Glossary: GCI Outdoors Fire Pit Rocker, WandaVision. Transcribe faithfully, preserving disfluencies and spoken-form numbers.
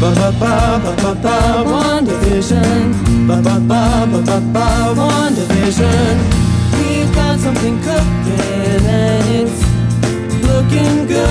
ba ba ba ba ba ba WandaVision, ba ba ba ba ba ba WandaVision. We've got something cooking and it's looking good.